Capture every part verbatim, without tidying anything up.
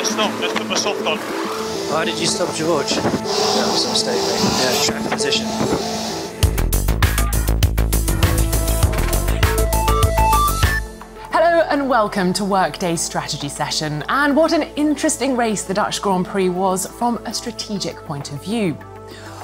let's stop, let's put my soft on. Why did you stop, George? That was a mistake, mate. Yeah, track position. Hello and welcome to Workday's strategy session. And what an interesting race the Dutch Grand Prix was from a strategic point of view.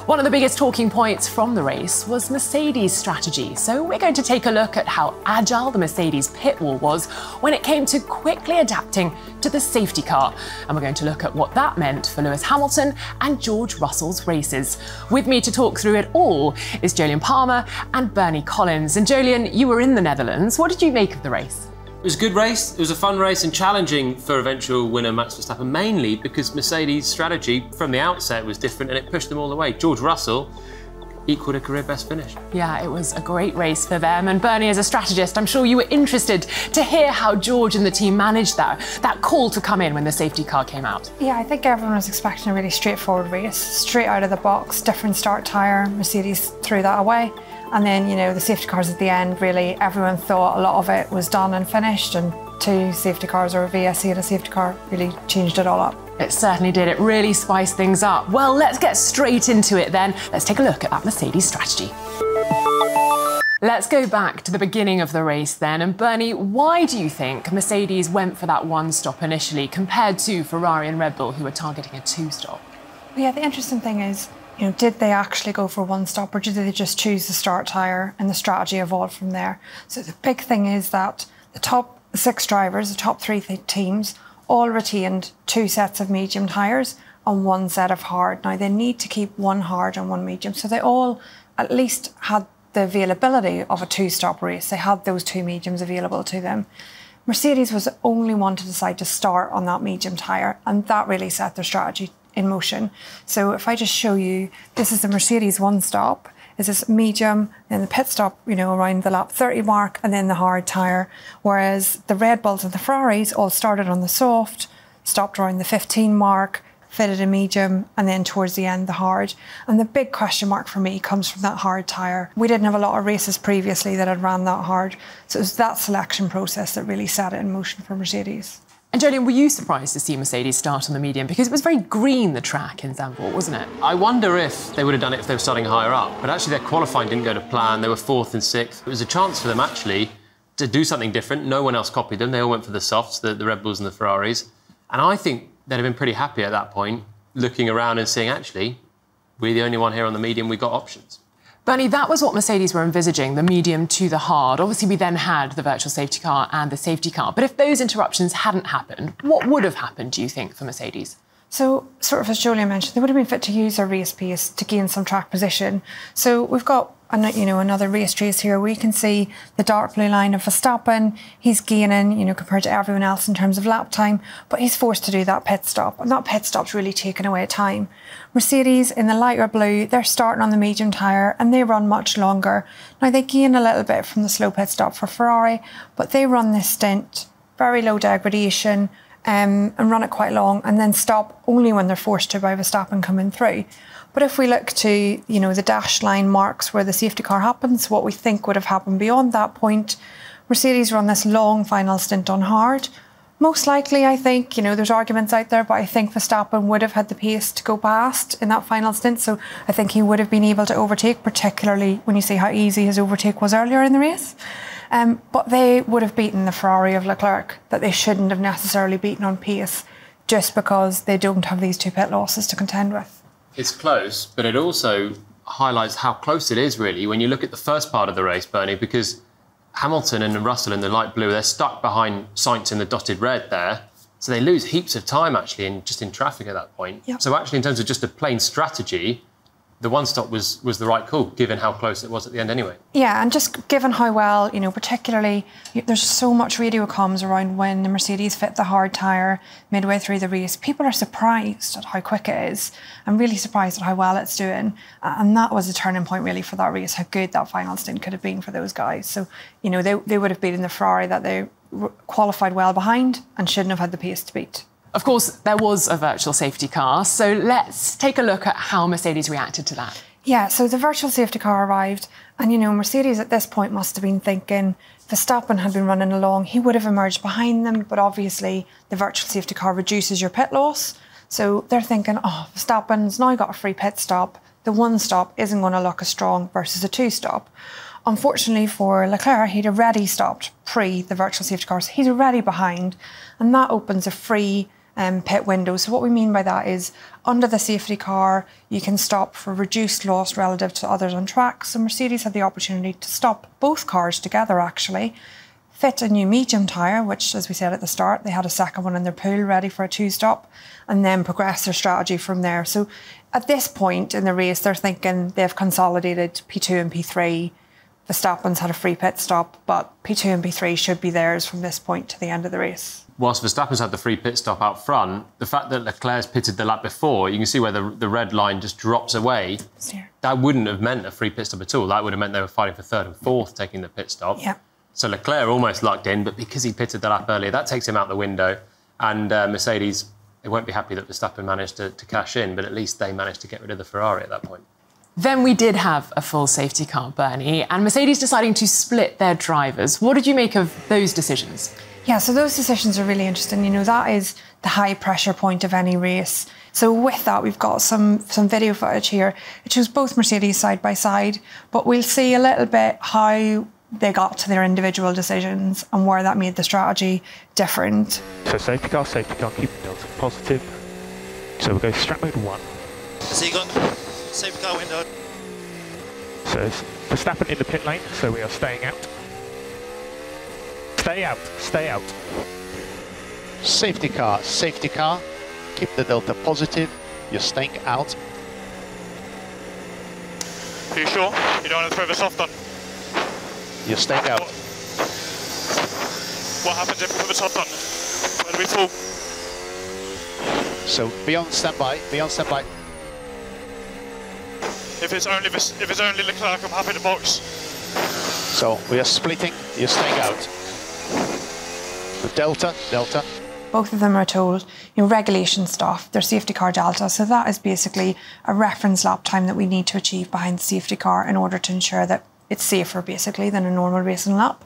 One of the biggest talking points from the race was Mercedes' strategy, so we're going to take a look at how agile the Mercedes pit wall was when it came to quickly adapting to the safety car, and we're going to look at what that meant for Lewis Hamilton and George Russell's races. With me to talk through it all is Jolyon Palmer and Bernie Collins. And Jolyon, you were in the Netherlands. What did you make of the race? It was a good race, it was a fun race and challenging for eventual winner Max Verstappen, mainly because Mercedes' strategy from the outset was different and it pushed them all the way. George Russell equalled a career best finish. Yeah, it was a great race for them. And Bernie, as a strategist, I'm sure you were interested to hear how George and the team managed that, that call to come in when the safety car came out. Yeah, I think everyone was expecting a really straightforward race, straight out of the box, different start tyre, Mercedes threw that away. And then, you know, the safety cars at the end, really, everyone thought a lot of it was done and finished, and two safety cars, or a V S C and a safety car, really changed it all up. It certainly did. It really spiced things up. Well, let's get straight into it then. Let's take a look at that Mercedes strategy. Let's go back to the beginning of the race then. And Bernie, why do you think Mercedes went for that one stop initially compared to Ferrari and Red Bull, who were targeting a two stop? Yeah, the interesting thing is, you know, did they actually go for one stop, or did they just choose the start tyre and the strategy evolved from there? So the big thing is that the top six drivers, the top three teams, all retained two sets of medium tyres and one set of hard. Now, they need to keep one hard and one medium, so they all at least had the availability of a two-stop race. They had those two mediums available to them. Mercedes was the only one to decide to start on that medium tyre, and that really set their strategy in motion. So if I just show you, this is the Mercedes one stop, is this medium, then the pit stop, you know, around the lap thirty mark, and then the hard tyre. Whereas the Red Bulls and the Ferraris all started on the soft, stopped around the fifteen mark, fitted a medium, and then towards the end, the hard. And the big question mark for me comes from that hard tyre. We didn't have a lot of races previously that had ran that hard. So it was that selection process that really set it in motion for Mercedes. And Jolyon, were you surprised to see Mercedes start on the medium? Because it was very green, the track in Zandvoort, wasn't it? I wonder if they would have done it if they were starting higher up. But actually, their qualifying didn't go to plan. They were fourth and sixth. It was a chance for them, actually, to do something different. No one else copied them. They all went for the softs, the, the Red Bulls and the Ferraris. And I think they'd have been pretty happy at that point, looking around and seeing, actually, we're the only one here on the medium. We've got options. Bernie, that was what Mercedes were envisaging, the medium to the hard. Obviously, we then had the virtual safety car and the safety car. But if those interruptions hadn't happened, what would have happened, do you think, for Mercedes? So, sort of as Jolyon mentioned, they would have been fit to use their race pace to gain some track position. So we've got, you know, another race trace here. We can see the dark blue line of Verstappen. He's gaining, you know, compared to everyone else in terms of lap time, but he's forced to do that pit stop. And that pit stop's really taken away time. Mercedes in the lighter blue, they're starting on the medium tyre and they run much longer. Now they gain a little bit from the slow pit stop for Ferrari, but they run this stint, very low degradation, um, and run it quite long and then stop only when they're forced to by Verstappen coming through. But if we look to, you know, the dashed line marks where the safety car happens, what we think would have happened beyond that point, Mercedes run this long final stint on hard. Most likely, I think, you know, there's arguments out there, but I think Verstappen would have had the pace to go past in that final stint. So I think he would have been able to overtake, particularly when you see how easy his overtake was earlier in the race. Um, but they would have beaten the Ferrari of Leclerc that they shouldn't have necessarily beaten on pace just because they don't have these two pit losses to contend with. It's close, but it also highlights how close it is, really, when you look at the first part of the race, Bernie, because Hamilton and Russell in the light blue, they're stuck behind Sainz in the dotted red there. So they lose heaps of time, actually, in, just in traffic at that point. Yep. So actually, in terms of just a plain strategy, the one stop was, was the right call, given how close it was at the end anyway. Yeah, and just given how well, you know, particularly, there's so much radio comms around when the Mercedes fit the hard tyre midway through the race. People are surprised at how quick it is and really surprised at how well it's doing. And that was a turning point, really, for that race, how good that final stint could have been for those guys. So, you know, they, they would have beaten the Ferrari that they qualified well behind and shouldn't have had the pace to beat. Of course, there was a virtual safety car, so let's take a look at how Mercedes reacted to that. Yeah, so the virtual safety car arrived, and, you know, Mercedes at this point must have been thinking Verstappen had been running along. He would have emerged behind them, but obviously the virtual safety car reduces your pit loss. So they're thinking, oh, Verstappen's now got a free pit stop. The one stop isn't going to look as strong versus a two stop. Unfortunately for Leclerc, he'd already stopped pre the virtual safety cars. He's already behind, and that opens a free Um, pit window. So what we mean by that is under the safety car, you can stop for reduced loss relative to others on track. So Mercedes had the opportunity to stop both cars together, actually, fit a new medium tyre, which, as we said at the start, they had a second one in their pool ready for a two-stop, and then progress their strategy from there. So at this point in the race, they're thinking they've consolidated P two and P three. Verstappen's had a free pit stop, but P two and P three should be theirs from this point to the end of the race. Whilst Verstappen's had the free pit stop out front, the fact that Leclerc's pitted the lap before, you can see where the, the red line just drops away. Yeah. That wouldn't have meant a free pit stop at all. That would have meant they were fighting for third and fourth, taking the pit stop. Yeah. So Leclerc almost lucked in, but because he pitted the lap earlier, that takes him out the window. And uh, Mercedes, they won't be happy that Verstappen managed to, to cash in, but at least they managed to get rid of the Ferrari at that point. Then we did have a full safety car, Bernie, and Mercedes deciding to split their drivers. What did you make of those decisions? Yeah, so those decisions are really interesting. You know, that is the high pressure point of any race. So with that, we've got some, some video footage here. It shows both Mercedes side by side, but we'll see a little bit how they got to their individual decisions and where that made the strategy different. So safety car, safety car, keep the delta positive. So we'll go strap mode one. So you got safety car window. So it's Verstappen in the pit lane, so we are staying out. Stay out, stay out. Safety car, safety car. Keep the delta positive. You're staying out. Are you sure? You don't want to throw the soft on? You're staying out. What, what happens if we put the soft on? Where do we fall? So be on standby, be on standby. If it's only if it's only Leclerc, I'm happy to box. So we are splitting. You're staying out. The delta, delta. Both of them are told, you know, regulation stuff. Their safety car delta. So that is basically a reference lap time that we need to achieve behind the safety car in order to ensure that it's safer, basically, than a normal racing lap.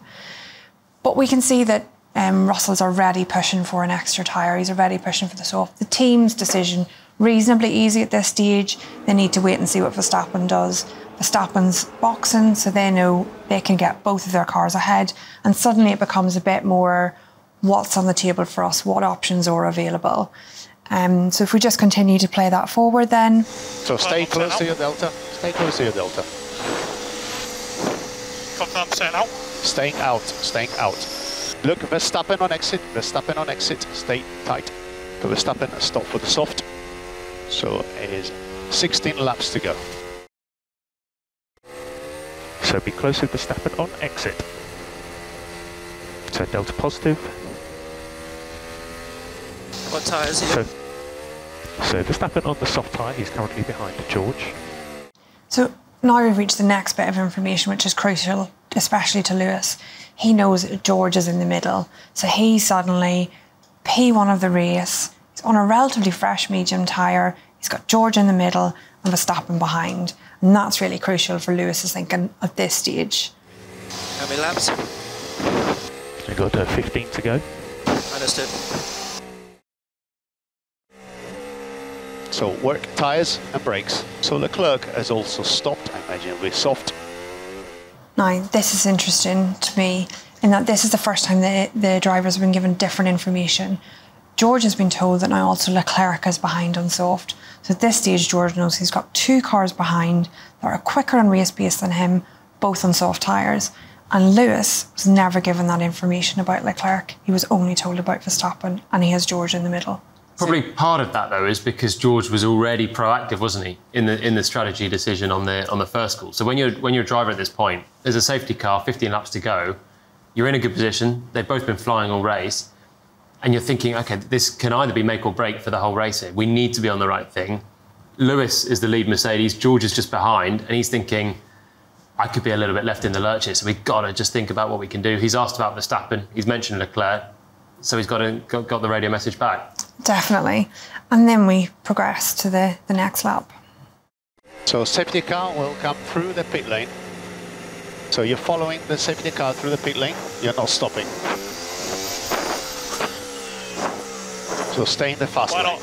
But we can see that um, Russell's already pushing for an extra tyre. He's already pushing for the soft. The team's decision. Reasonably easy at this stage. They need to wait and see what Verstappen does. Verstappen's boxing, so they know they can get both of their cars ahead, and suddenly it becomes a bit more what's on the table for us, what options are available. Um, so if we just continue to play that forward then. So stay close to your delta, stay close to your delta. Staying out. Staying out, staying out. Look, Verstappen on exit, Verstappen on exit, stay tight. Verstappen, stop for the soft. So it is sixteen laps to go. So be close with Verstappen on exit. So delta positive. What tyre is he? So, so Verstappen on the soft tyre, he's currently behind George. So now we've reached the next bit of information, which is crucial, especially to Lewis. He knows that George is in the middle. So he suddenly, P one of the race, on a relatively fresh medium tyre, he's got George in the middle and Verstappen behind. And that's really crucial for Lewis's thinking at this stage. How many laps? We've got uh, fifteen to go. Understood. So work tyres and brakes. So Leclerc has also stopped, I imagine we're soft. Now, this is interesting to me in that this is the first time that the drivers have been given different information. George has been told that now also Leclerc is behind on soft. So at this stage, George knows he's got two cars behind that are quicker on race pace than him, both on soft tyres. And Lewis was never given that information about Leclerc. He was only told about Verstappen, and he has George in the middle. Probably so part of that, though, is because George was already proactive, wasn't he, in the in the strategy decision on the on the first call. So when you're when you're a driver at this point, there's a safety car, fifteen laps to go. You're in a good position. They've both been flying all race. And you're thinking, OK, this can either be make or break for the whole race here. We need to be on the right thing. Lewis is the lead Mercedes. George is just behind. And he's thinking, I could be a little bit left in the lurch here. So we've got to just think about what we can do. He's asked about Verstappen. He's mentioned Leclerc. So he's got, to, got, got the radio message back. Definitely. And then we progress to the, the next lap. So safety car will come through the pit lane. So you're following the safety car through the pit lane, you're not stopping. So stay in the fast lane. Why not?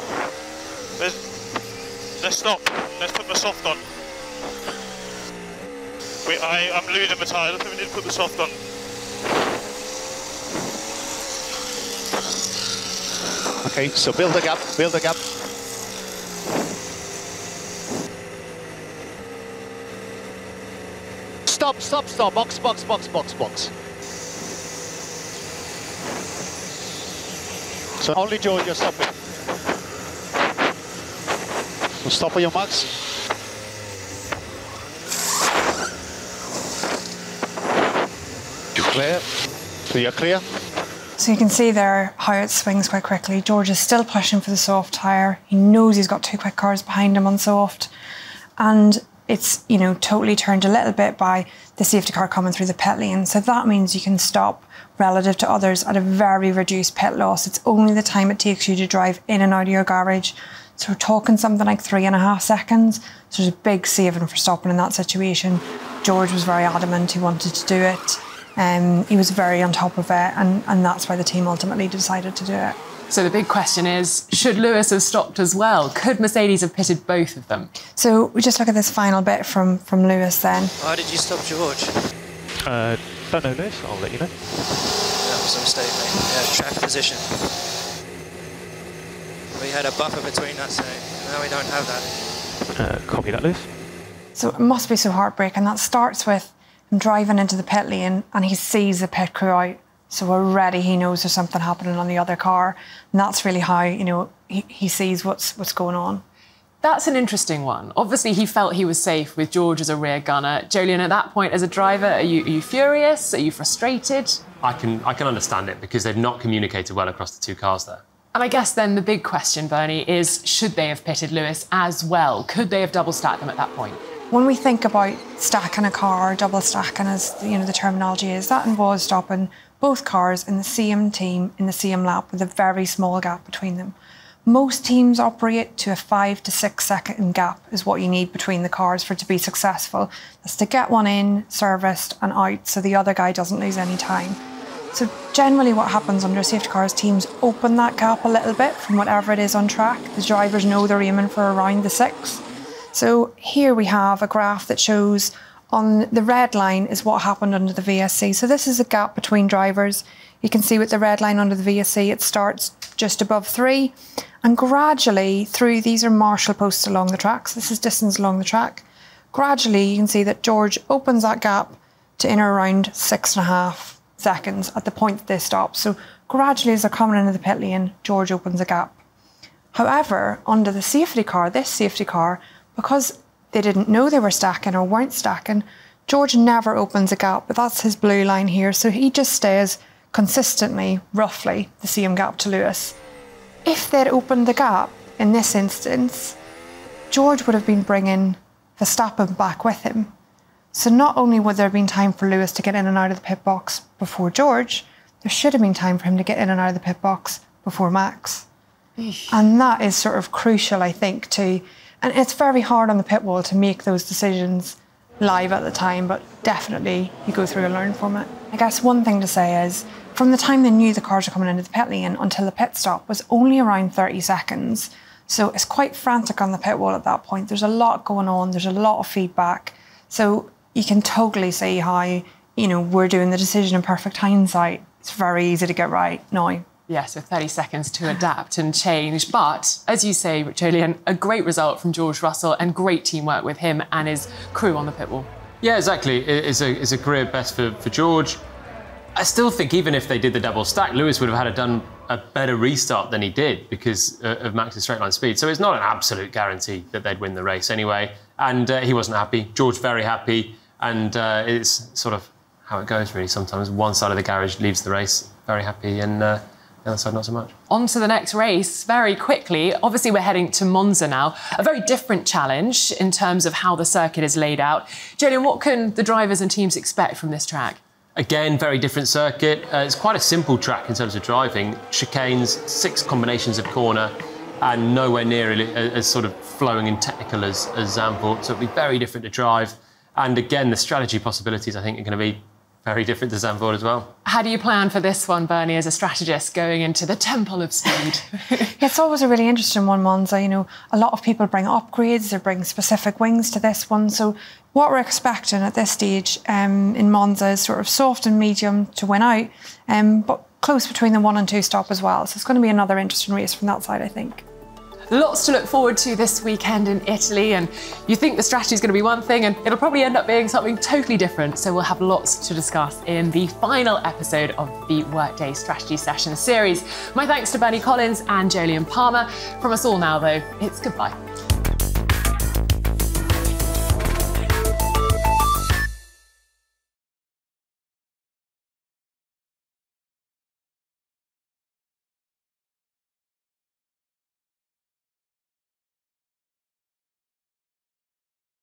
Let's, let's stop. Let's put the soft on. Wait, I, I'm losing my tyre. I think we need to put the soft on. Okay, so build a gap, build a gap. Stop, stop, stop, box, box, box, box, box. So only George, you're stopping. So stop on your marks. Clear. So you're clear. So you can see there how it swings quite quickly. George is still pushing for the soft tyre. He knows he's got two quick cars behind him on soft. And it's, you know, totally turned a little bit by the safety car coming through the pit lane. So that means you can stop relative to others at a very reduced pit loss. It's only the time it takes you to drive in and out of your garage. So we're talking something like three and a half seconds. So there's a big saving for stopping in that situation. George was very adamant he wanted to do it. Um, he was very on top of it, and, and that's why the team ultimately decided to do it. So the big question is, should Lewis have stopped as well? Could Mercedes have pitted both of them? So we just look at this final bit from, from Lewis then. Why did you stop George? Uh, don't know, Lewis. I'll let you know. That was a mistake, mate. Yeah, track position. We had a buffer between us, so now we don't have that. Uh, copy that, Lewis. So it must be so heartbreaking. That starts with I'm driving into the pit lane and he sees the pit crew out, so already he knows there's something happening on the other car, and that's really how, you know, he, he sees what's what's going on. That's an interesting one. Obviously he felt he was safe with George as a rear gunner. Jolyon, at that point as a driver, are you, are you furious? Are you frustrated? I can, I can understand it because they've not communicated well across the two cars there. And I guess then the big question, Bernie, is should they have pitted Lewis as well? Could they have double stacked them at that point? When we think about stacking a car, double stacking, as you know the terminology is, that involves stopping both cars in the same team in the same lap with a very small gap between them. Most teams operate to a five to six second gap is what you need between the cars for it to be successful. That's to get one in, serviced and out, so the other guy doesn't lose any time. So generally what happens under safety cars, teams open that gap a little bit from whatever it is on track. The drivers know they're aiming for around the six. So here we have a graph that shows on the red line is what happened under the V S C. So this is a gap between drivers. You can see with the red line under the V S C, it starts just above three and gradually through, these are marshal posts along the tracks. This is distance along the track. Gradually, you can see that George opens that gap to in around six and a half seconds at the point that they stop. So gradually as they're coming into the pit lane, George opens a gap. However, under the safety car, this safety car, because they didn't know they were stacking or weren't stacking, George never opens a gap, but that's his blue line here. So he just stays consistently, roughly, the same gap to Lewis. If they'd opened the gap in this instance, George would have been bringing Verstappen back with him. So not only would there have been time for Lewis to get in and out of the pit box before George, there should have been time for him to get in and out of the pit box before Max. Eesh. And that is sort of crucial, I think, to... And it's very hard on the pit wall to make those decisions live at the time, but definitely you go through and learn from it. I guess one thing to say is, from the time they knew the cars were coming into the pit lane until the pit stop was only around thirty seconds. So it's quite frantic on the pit wall at that point. There's a lot going on. There's a lot of feedback. So you can totally see how, you know, we're doing the decision in perfect hindsight. It's very easy to get right now. Yeah, so thirty seconds to adapt and change. But as you say, Jolyon, a great result from George Russell and great teamwork with him and his crew on the pit wall. Yeah, exactly. It's a, it's a career best for, for George. I still think even if they did the double stack, Lewis would have had a, done a better restart than he did because of Max's straight line speed. So it's not an absolute guarantee that they'd win the race anyway. And uh, he wasn't happy. George very happy. And uh, it's sort of how it goes really sometimes. One side of the garage leaves the race very happy and... Uh, the other side, not so much. On to the next race very quickly. Obviously, we're heading to Monza now. A very different challenge in terms of how the circuit is laid out. Jolyon, what can the drivers and teams expect from this track? Again, very different circuit. Uh, it's quite a simple track in terms of driving. Chicanes, six combinations of corner, and nowhere near as sort of flowing and technical as, as Zandvoort. So it'll be very different to drive. And again, the strategy possibilities, I think, are going to be very different to Zandvoort as well. How do you plan for this one, Bernie, as a strategist going into the temple of speed? It's always a really interesting one, Monza. You know, a lot of people bring upgrades, they bring specific wings to this one. So what we're expecting at this stage um, in Monza is sort of soft and medium to win out, um, but close between the one and two stop as well. So it's going to be another interesting race from that side, I think. Lots to look forward to this weekend in Italy, and you think the strategy is going to be one thing and it'll probably end up being something totally different. So we'll have lots to discuss in the final episode of the Workday Strategy Session series. My thanks to Bernie Collins and Jolyon Palmer. From us all now, though, it's goodbye.